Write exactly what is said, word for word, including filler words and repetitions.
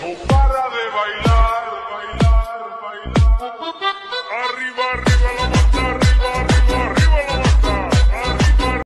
para de bailar.